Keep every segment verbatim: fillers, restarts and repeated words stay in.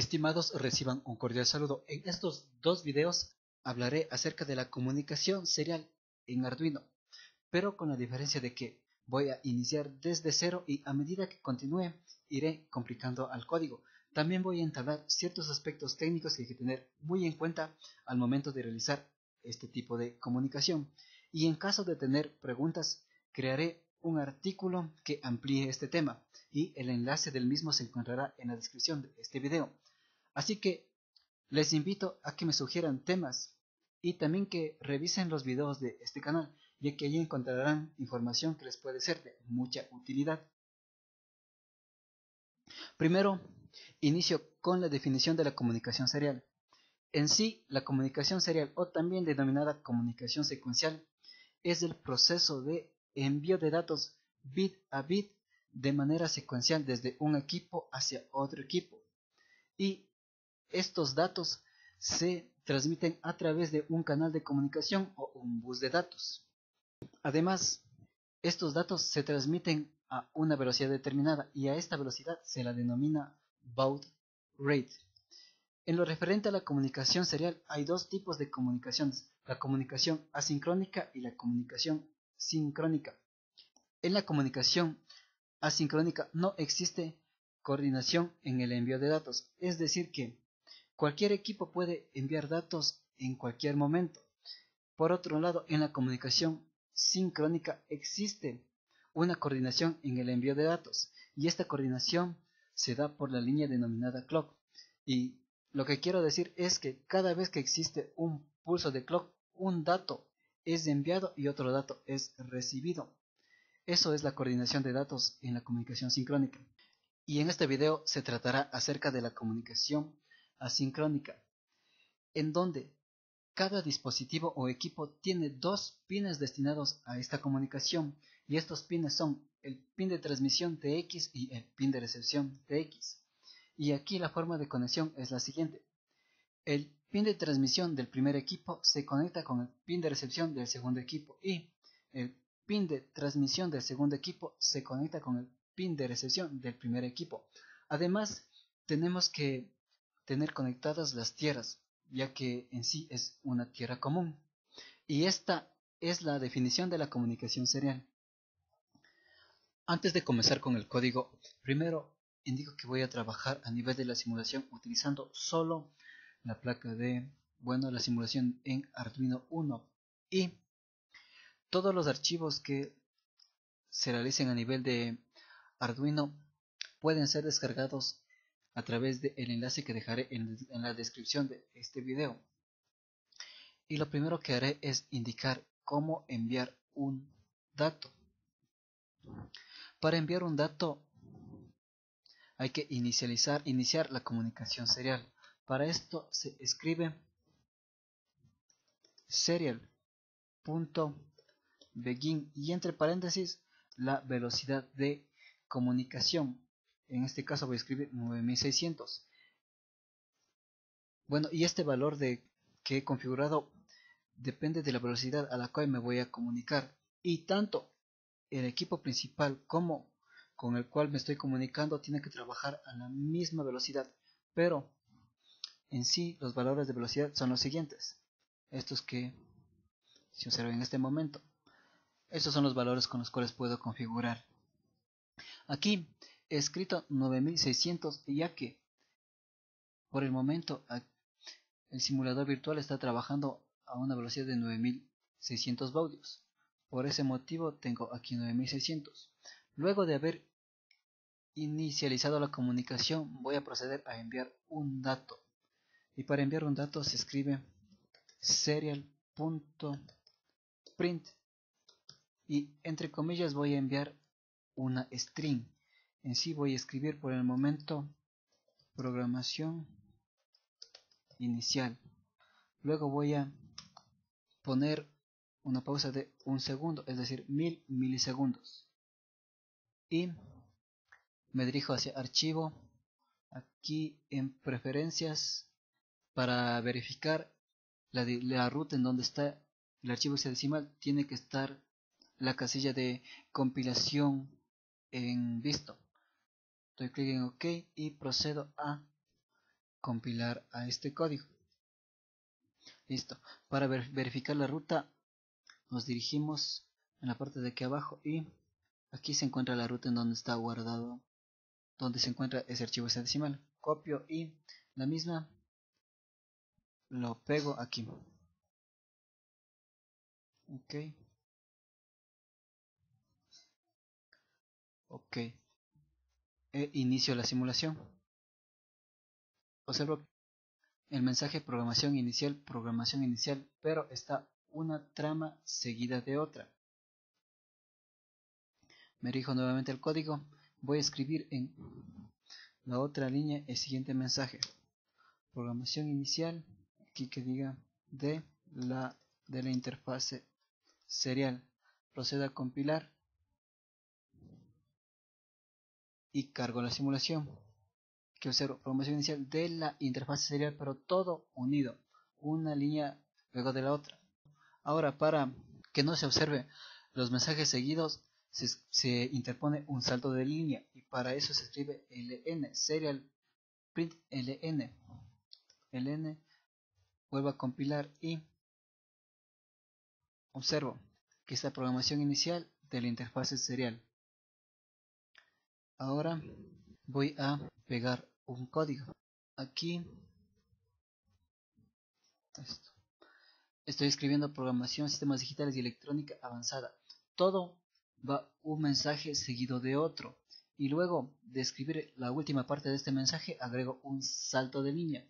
Estimados, reciban un cordial saludo. En estos dos videos hablaré acerca de la comunicación serial en Arduino, pero con la diferencia de que voy a iniciar desde cero y a medida que continúe iré complicando al código. También voy a entablar ciertos aspectos técnicos que hay que tener muy en cuenta al momento de realizar este tipo de comunicación. Y en caso de tener preguntas, crearé un artículo que amplíe este tema y el enlace del mismo se encontrará en la descripción de este video. Así que les invito a que me sugieran temas y también que revisen los videos de este canal, ya que allí encontrarán información que les puede ser de mucha utilidad. Primero, inicio con la definición de la comunicación serial. En sí, la comunicación serial, o también denominada comunicación secuencial, es el proceso de envío de datos bit a bit de manera secuencial desde un equipo hacia otro equipo, y estos datos se transmiten a través de un canal de comunicación o un bus de datos. Además, estos datos se transmiten a una velocidad determinada y a esta velocidad se la denomina baud rate. En lo referente a la comunicación serial hay dos tipos de comunicaciones: la comunicación asincrónica y la comunicación sincrónica. En la comunicación asincrónica no existe coordinación en el envío de datos, es decir que cualquier equipo puede enviar datos en cualquier momento. Por otro lado, en la comunicación sincrónica existe una coordinación en el envío de datos, y esta coordinación se da por la línea denominada clock. Y lo que quiero decir es que cada vez que existe un pulso de clock, un dato es enviado y otro dato es recibido. Eso es la coordinación de datos en la comunicación sincrónica. Y en este video se tratará acerca de la comunicación asincrónica, en donde cada dispositivo o equipo tiene dos pines destinados a esta comunicación, y estos pines son el pin de transmisión T X y el pin de recepción T X. Y aquí la forma de conexión es la siguiente: el pin de transmisión del primer equipo se conecta con el pin de recepción del segundo equipo y el pin de transmisión del segundo equipo se conecta con el pin de recepción del primer equipo. Además, tenemos que tener conectadas las tierras, ya que en sí es una tierra común. Y esta es la definición de la comunicación serial. Antes de comenzar con el código, primero indico que voy a trabajar a nivel de la simulación utilizando solo la placa de, bueno, la simulación en Arduino Uno, y todos los archivos que se realicen a nivel de Arduino pueden ser descargados a través del enlace que dejaré en, en la descripción de este video. Y lo primero que haré es indicar cómo enviar un dato. Para enviar un dato hay que inicializar, iniciar la comunicación serial. Para esto se escribe Serial.begin y entre paréntesis la velocidad de comunicación. En este caso voy a escribir nueve mil seiscientos. Bueno, y este valor de, que he configurado depende de la velocidad a la cual me voy a comunicar. Y tanto el equipo principal como con el cual me estoy comunicando tienen que trabajar a la misma velocidad, pero en sí, los valores de velocidad son los siguientes. Estos que se observan en este momento. Estos son los valores con los cuales puedo configurar. Aquí he escrito nueve mil seiscientos, ya que por el momento el simulador virtual está trabajando a una velocidad de nueve mil seiscientos baudios. Por ese motivo tengo aquí nueve mil seiscientos. Luego de haber inicializado la comunicación, voy a proceder a enviar un dato. Y para enviar un dato se escribe Serial.print y entre comillas voy a enviar una string. En sí voy a escribir por el momento programación inicial. Luego voy a poner una pausa de un segundo, es decir, mil milisegundos. Y me dirijo hacia archivo, aquí en preferencias, para verificar la, la ruta en donde está el archivo hexadecimal. Tiene que estar la casilla de compilación en visto. Doy clic en OK y procedo a compilar a este código. Listo. Para ver, verificar la ruta nos dirigimos en la parte de aquí abajo y aquí se encuentra la ruta en donde está guardado, donde se encuentra ese archivo hexadecimal. Copio y la misma lo pego aquí. Ok. Ok. E inicio la simulación. Observo el mensaje programación inicial, programación inicial, pero está una trama seguida de otra. Me dirijo nuevamente al código. Voy a escribir en la otra línea el siguiente mensaje. Programación inicial, aquí que diga de la, de la interfase serial. Procedo a compilar. Y cargo la simulación. Que observo programación inicial de la interfase serial, pero todo unido, una línea luego de la otra. Ahora, para que no se observe los mensajes seguidos, se, se interpone un salto de línea, y para eso se escribe L N, Serial.println. L N, vuelvo a compilar y observo que esta programación inicial de la interfase serial. Ahora voy a pegar un código aquí. Esto. Estoy escribiendo programación, sistemas digitales y electrónica avanzada. Todo va un mensaje seguido de otro. Y luego de escribir la última parte de este mensaje, agrego un salto de línea.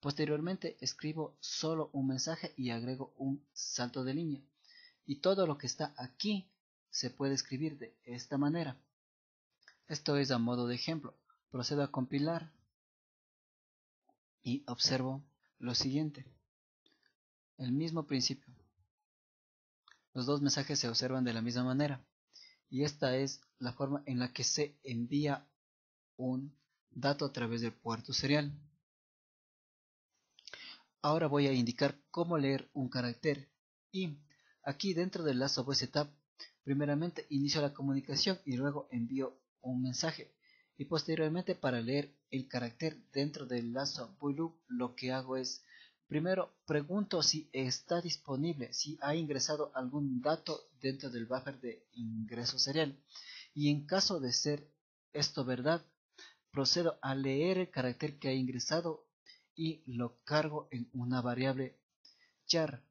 Posteriormente escribo solo un mensaje y agrego un salto de línea. Y todo lo que está aquí se puede escribir de esta manera. Esto es a modo de ejemplo. Procedo a compilar y observo lo siguiente. El mismo principio. Los dos mensajes se observan de la misma manera. Y esta es la forma en la que se envía un dato a través del puerto serial. Ahora voy a indicar cómo leer un carácter. Y aquí dentro del lazo VSTab, primeramente inicio la comunicación y luego envío un mensaje, y posteriormente para leer el carácter dentro del lazo VLoop lo que hago es primero pregunto si está disponible, si ha ingresado algún dato dentro del buffer de ingreso serial, y en caso de ser esto verdad procedo a leer el carácter que ha ingresado y lo cargo en una variable char.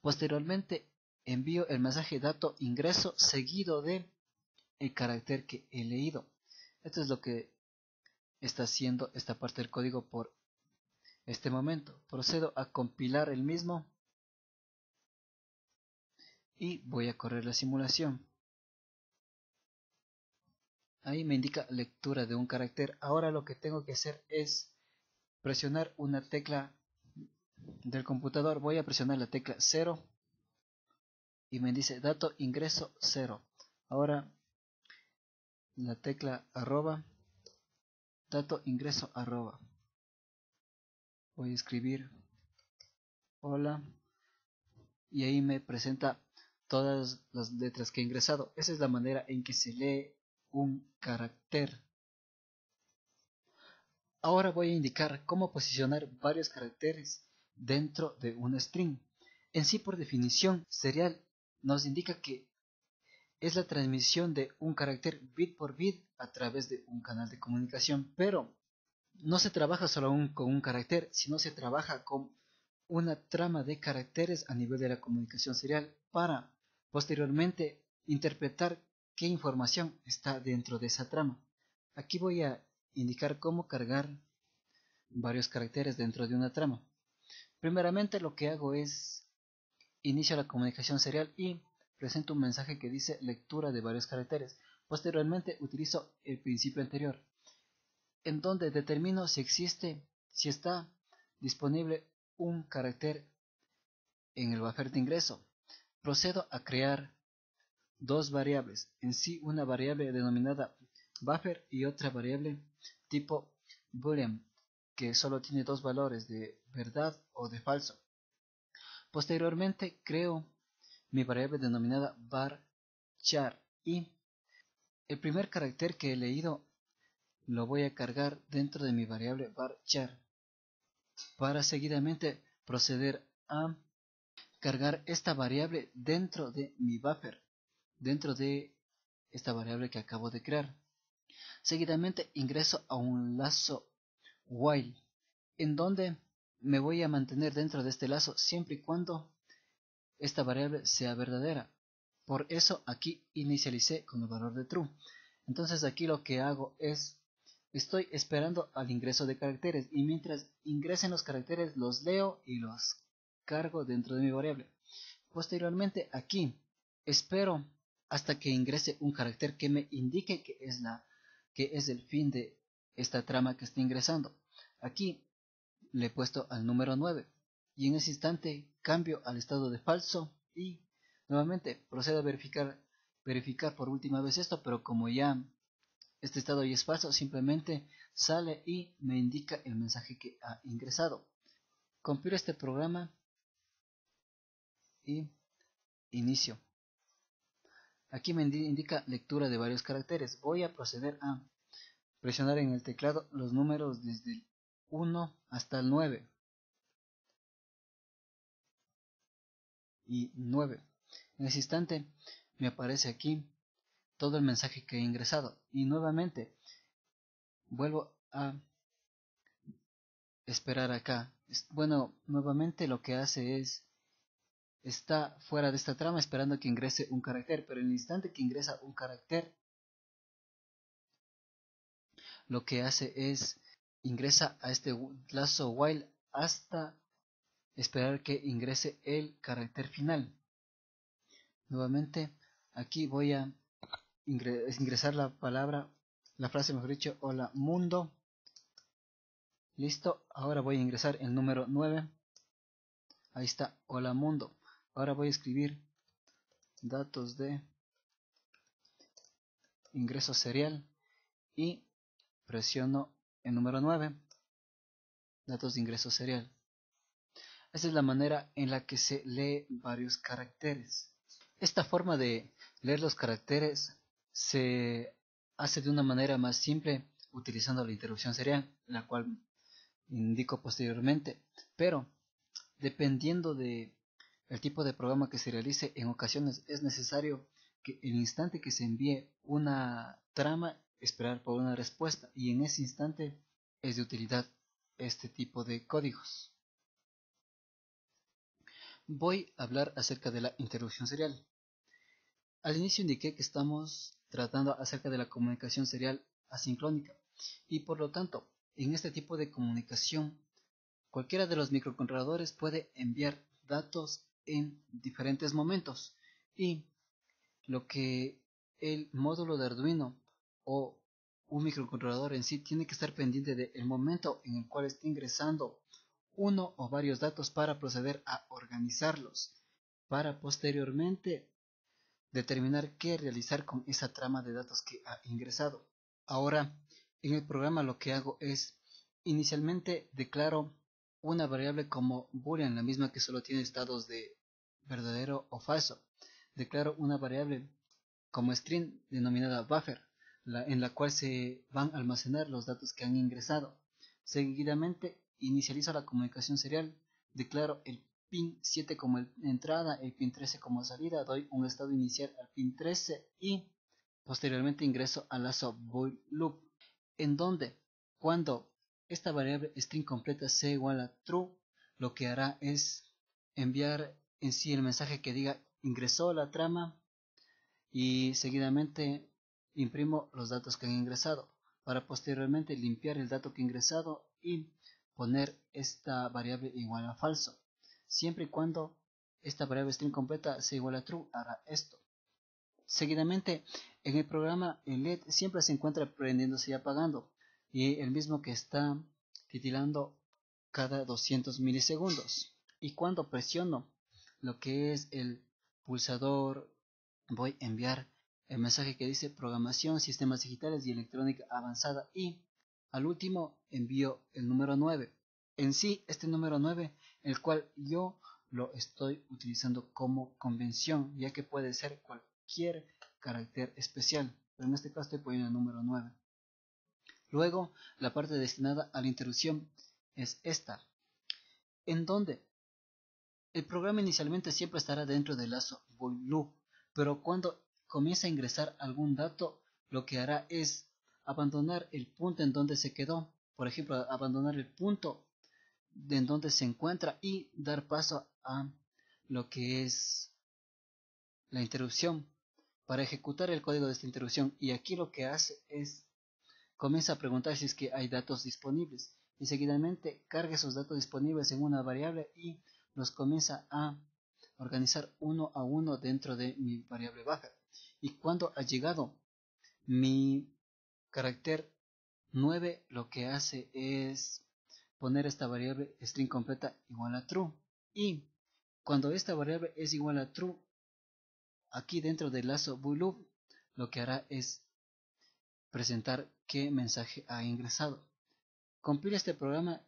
Posteriormente envío el mensaje dato ingreso seguido de el carácter que he leído. Esto es lo que está haciendo esta parte del código por este momento. Procedo a compilar el mismo y voy a correr la simulación. Ahí me indica lectura de un carácter. Ahora lo que tengo que hacer es presionar una tecla del computador. Voy a presionar la tecla cero y me dice dato ingreso cero. Ahora la tecla arroba, dato ingreso arroba. Voy a escribir hola y ahí me presenta todas las letras que he ingresado. Esa es la manera en que se lee un carácter. Ahora voy a indicar cómo posicionar varios caracteres dentro de un string. En sí, por definición, serial nos indica que es la transmisión de un carácter bit por bit a través de un canal de comunicación, pero no se trabaja solo un, con un carácter, sino se trabaja con una trama de caracteres a nivel de la comunicación serial para posteriormente interpretar qué información está dentro de esa trama. Aquí voy a indicar cómo cargar varios caracteres dentro de una trama. Primeramente lo que hago es inicio la comunicación serial y presento un mensaje que dice lectura de varios caracteres. Posteriormente utilizo el principio anterior, en donde determino si existe, si está disponible un carácter en el buffer de ingreso. Procedo a crear dos variables, en sí una variable denominada buffer y otra variable tipo boolean, que solo tiene dos valores de verdad o de falso. Posteriormente creo mi variable denominada varchar y el primer carácter que he leído lo voy a cargar dentro de mi variable varchar para seguidamente proceder a cargar esta variable dentro de mi buffer, dentro de esta variable que acabo de crear. Seguidamente ingreso a un lazo while en donde me voy a mantener dentro de este lazo siempre y cuando esta variable sea verdadera. Por eso aquí inicialicé con el valor de true. Entonces aquí lo que hago es, estoy esperando al ingreso de caracteres, y mientras ingresen los caracteres los leo y los cargo dentro de mi variable. Posteriormente aquí espero hasta que ingrese un carácter que me indique que es, la, que es el fin de esta trama que está ingresando. Aquí le he puesto al número nueve y en ese instante cambio al estado de falso y nuevamente procedo a verificar, verificar por última vez esto, pero como ya este estado ya es falso, simplemente sale y me indica el mensaje que ha ingresado. Compilo este programa y inicio. Aquí me indica lectura de varios caracteres. Voy a proceder a presionar en el teclado los números desde el uno hasta el nueve. Y nueve. En ese instante me aparece aquí todo el mensaje que he ingresado. Y nuevamente vuelvo a esperar acá. Bueno, nuevamente lo que hace es, está fuera de esta trama esperando que ingrese un carácter, pero en el instante que ingresa un carácter lo que hace es ingresa a este lazo while hasta esperar que ingrese el carácter final. Nuevamente aquí voy a ingresar la palabra, la frase mejor dicho, hola mundo. Listo, ahora voy a ingresar el número nueve. Ahí está, hola mundo. Ahora voy a escribir datos de ingreso serial y presiono el número nueve, datos de ingreso serial. Esa es la manera en la que se lee varios caracteres. Esta forma de leer los caracteres se hace de una manera más simple utilizando la interrupción serial, la cual indico posteriormente, pero dependiendo de el tipo de programa que se realice, en ocasiones es necesario que el instante que se envíe una trama, esperar por una respuesta, y en ese instante es de utilidad este tipo de códigos. Voy a hablar acerca de la interrupción serial. Al inicio indiqué que estamos tratando acerca de la comunicación serial asincrónica, y por lo tanto, en este tipo de comunicación, cualquiera de los microcontroladores puede enviar datos en diferentes momentos, y lo que el módulo de Arduino o un microcontrolador en sí tiene que estar pendiente del momento en el cual esté ingresando uno o varios datos para proceder a organizarlos, para posteriormente determinar qué realizar con esa trama de datos que ha ingresado. Ahora, en el programa lo que hago es, inicialmente declaro una variable como boolean, la misma que solo tiene estados de verdadero o falso. Declaro una variable como string denominada buffer, la, en la cual se van a almacenar los datos que han ingresado. Seguidamente inicializo la comunicación serial, declaro el pin siete como el, entrada, el pin trece como salida, doy un estado inicial al pin trece y posteriormente ingreso al lazo void loop, en donde cuando esta variable string completa sea igual a true, lo que hará es enviar en sí el mensaje que diga ingresó la trama, y seguidamente imprimo los datos que han ingresado para posteriormente limpiar el dato que ha ingresado y poner esta variable igual a falso. Siempre y cuando esta variable string completa sea igual a true hará esto. Seguidamente en el programa el L E D siempre se encuentra prendiéndose y apagando, y el mismo que está titilando cada doscientos milisegundos, y cuando presiono lo que es el pulsador voy a enviar el mensaje que dice programación, sistemas digitales y electrónica avanzada, y al último envío el número nueve, en sí este número nueve el cual yo lo estoy utilizando como convención, ya que puede ser cualquier carácter especial, pero en este caso estoy poniendo el número nueve. Luego, la parte destinada a la interrupción es esta, en donde el programa inicialmente siempre estará dentro del lazo while loop, pero cuando comienza a ingresar algún dato, lo que hará es abandonar el punto en donde se quedó. Por ejemplo, abandonar el punto de en donde se encuentra y dar paso a lo que es la interrupción para ejecutar el código de esta interrupción. Y aquí lo que hace es comienza a preguntar si es que hay datos disponibles y seguidamente carga esos datos disponibles en una variable y los comienza a organizar uno a uno dentro de mi variable baja. Y cuando ha llegado mi carácter nueve, lo que hace es poner esta variable string completa igual a true, y cuando esta variable es igual a true, aquí dentro del lazo while loop lo que hará es presentar qué mensaje ha ingresado. Compila este programa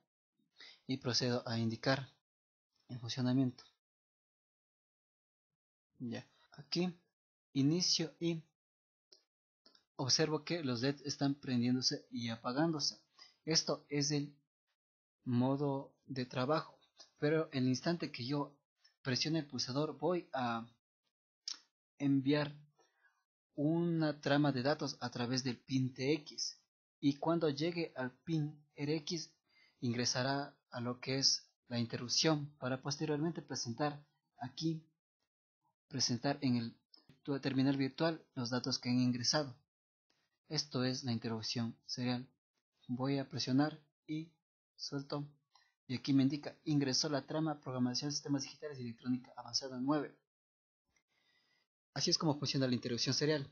y procedo a indicar el funcionamiento. Ya, aquí inicio y observo que los L E Ds están prendiéndose y apagándose. Esto es el modo de trabajo, pero en el instante que yo presione el pulsador voy a enviar una trama de datos a través del pin T X, y cuando llegue al pin R X ingresará a lo que es la interrupción para posteriormente presentar aquí, presentar en el terminal virtual los datos que han ingresado. Esto es la interrupción serial. Voy a presionar y suelto, y aquí me indica ingresó la trama programación de sistemas digitales y electrónica avanzada nueve. Así es como funciona la interrupción serial.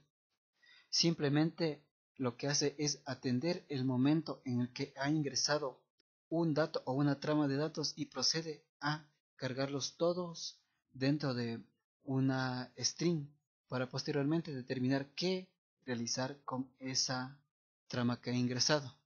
Simplemente lo que hace es atender el momento en el que ha ingresado un dato o una trama de datos y procede a cargarlos todos dentro de una string para posteriormente determinar qué realizar con esa trama que ha ingresado.